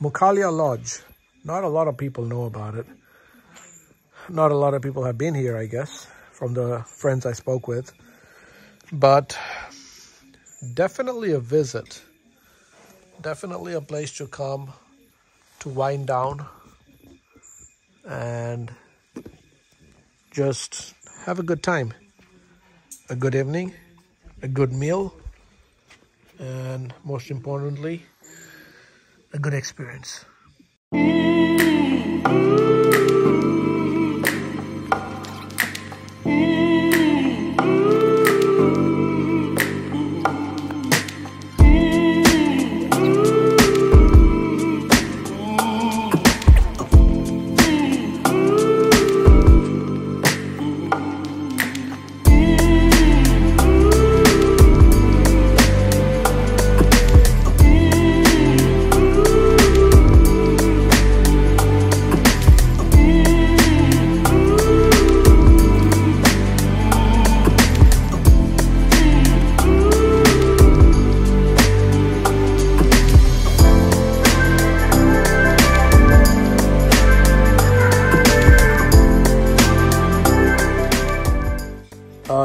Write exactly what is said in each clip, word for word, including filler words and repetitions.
Mukalya Lodge. Not a lot of people know about it. Not a lot of people have been here, I guess, from the friends I spoke with. But definitely a visit. Definitely a place to come to wind down and just have a good time. A good evening, a good meal, and most importantly, a good experience.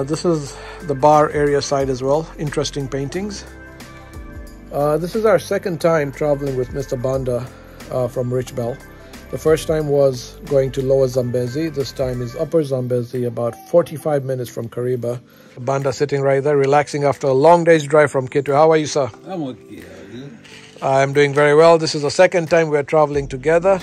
This is the bar area side as well. Interesting paintings. Uh, this is our second time traveling with Mister Banda uh, from Richbell. The first time was going to Lower Zambezi. This time is Upper Zambezi, about forty-five minutes from Kariba. Banda sitting right there, relaxing after a long day's drive from Kitu. How are you, sir? I'm okay. I'm doing very well. This is the second time we're traveling together.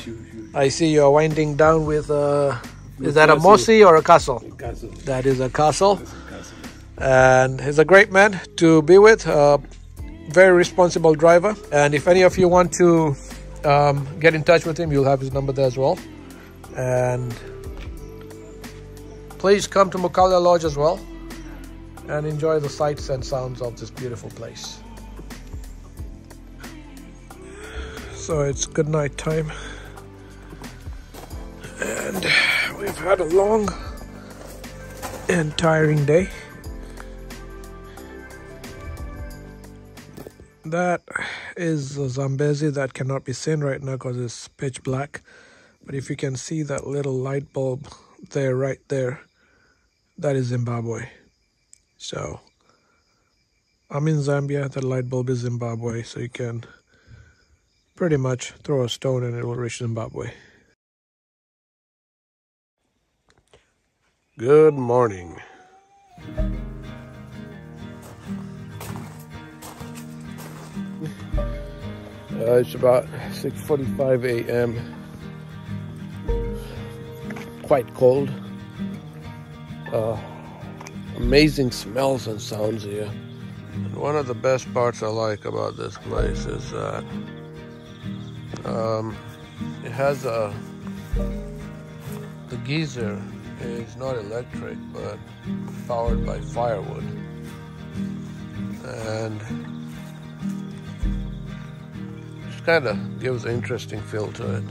I see you're winding down with... Uh, Is that a Mosi or a castle? A castle. That is a castle. a castle. And he's a great man to be with. Uh, very responsible driver. And if any of you want to um, get in touch with him, you'll have his number there as well. And please come to Mukalya Lodge as well and enjoy the sights and sounds of this beautiful place. So it's good night time. And we've had a long and tiring day. That is the Zambezi that cannot be seen right now because it's pitch black. But if you can see that little light bulb there, right there, that is Zimbabwe. So I'm in Zambia, that light bulb is Zimbabwe. So you can pretty much throw a stone and it will reach Zimbabwe. Good morning. Uh, it's about six forty-five A M Quite cold. Uh, amazing smells and sounds here. And one of the best parts I like about this place is that um, it has a the geyser. It's not electric, but powered by firewood. And it kind of gives an interesting feel to it.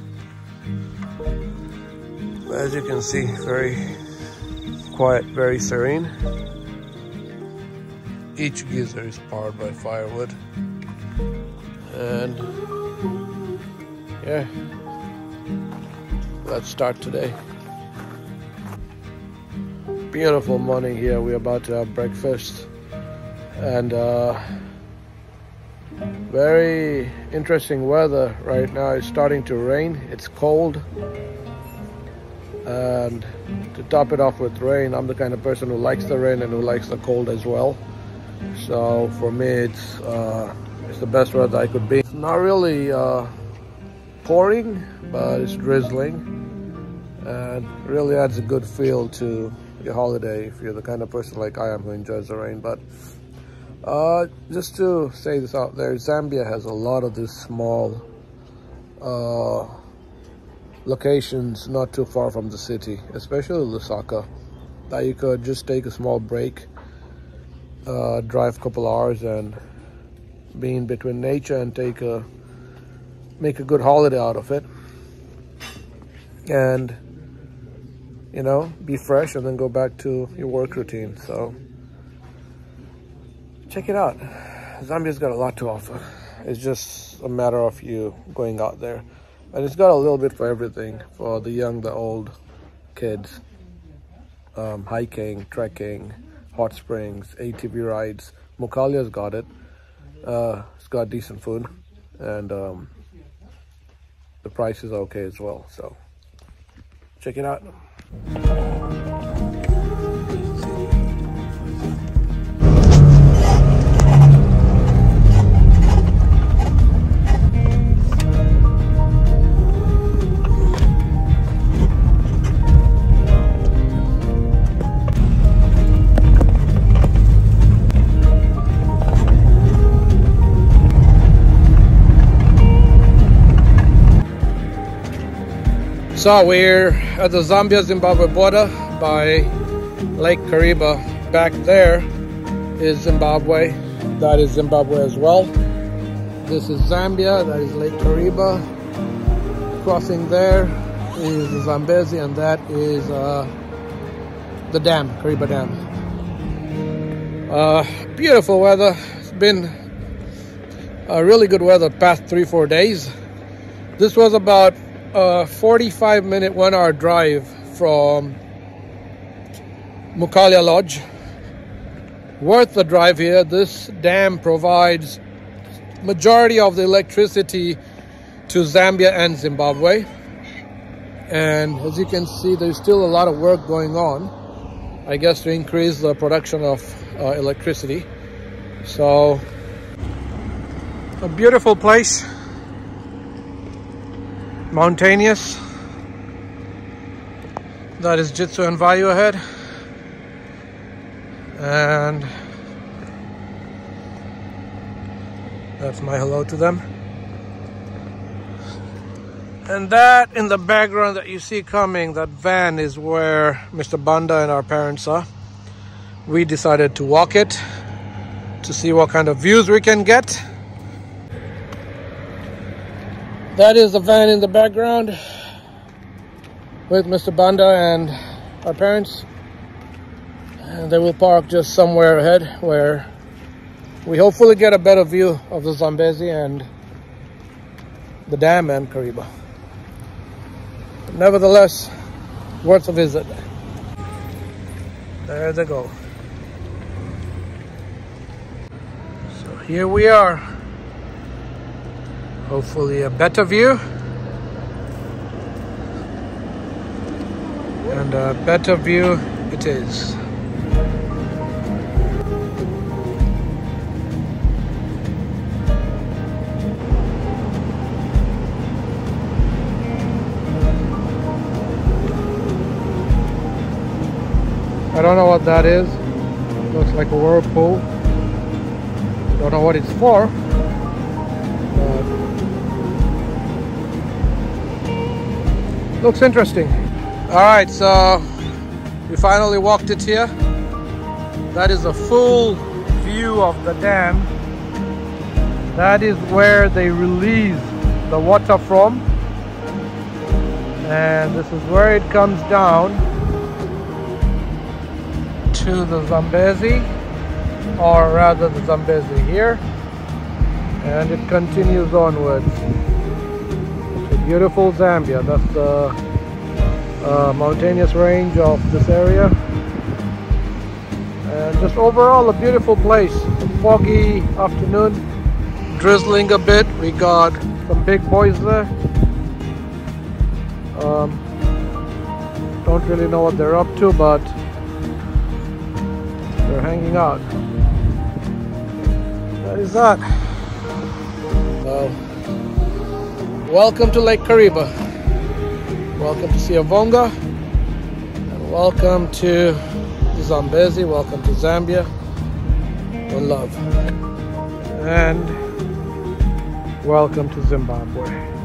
As you can see, very quiet, very serene. Each geyser is powered by firewood. And yeah, let's start today. Beautiful morning here. We're about to have breakfast, and uh, very interesting weather right now. It's starting to rain. It's cold, and to top it off with rain, I'm the kind of person who likes the rain and who likes the cold as well. So for me, it's uh, it's the best weather I could be. It's not really uh, pouring, but it's drizzling, and really adds a good feel to your holiday if you're the kind of person like I am who enjoys the rain. But uh, just to say this out there, Zambia has a lot of these small uh, locations not too far from the city, especially Lusaka, that you could just take a small break, uh, drive a couple hours and be in between nature and take a make a good holiday out of it, and you know, be fresh and then go back to your work routine. So check it out. Zambia's got a lot to offer. It's just just a matter of you going out there. And it's got a little bit for everything, for the young, the old, kids, um, hiking, trekking, hot springs, A T V rides. Mukalya's got it. Uh, it's got decent food, and um, the price is okay as well, so check it out. So we're at the Zambia-Zimbabwe border by Lake Kariba. Back there is Zimbabwe. That is Zimbabwe as well. This is Zambia, that is Lake Kariba. Crossing there is the Zambezi, and that is uh, the dam, Kariba Dam. Uh, beautiful weather. It's been a really good weather past three, four days. This was about a forty-five minute one hour drive from Mukalya Lodge. Worth the drive here. This dam provides majority of the electricity to Zambia and Zimbabwe, and as you can see, there's still a lot of work going on, I guess, to increase the production of uh, electricity. So a beautiful place, mountainous. That is Jitsu and Vayu ahead, and that's my hello to them. And that in the background that you see coming, that van, is where Mister Banda and our parents are. We decided to walk it to see what kind of views we can get. That is the van in the background with Mister Banda and our parents. And they will park just somewhere ahead where we hopefully get a better view of the Zambezi and the dam and Kariba. But nevertheless, worth a visit. There they go. So here we are. Hopefully a better view and a better view it is. I don't know what that is. Looks like a whirlpool. Don't know what it's for. Looks interesting. All right, so we finally walked it here. That is a full view of the dam. That is where they release the water from. And this is where it comes down to the Zambezi, or rather the Zambezi here. And it continues onwards. Beautiful Zambia. That's the uh, mountainous range of this area, and just overall a beautiful place. Foggy afternoon, drizzling a bit. We got some big boys there. Um, don't really know what they're up to, but they're hanging out. That is that. Wow. Welcome to Lake Kariba, welcome to Siavonga, and welcome to the Zambezi, welcome to Zambia, and love, and welcome to Zimbabwe.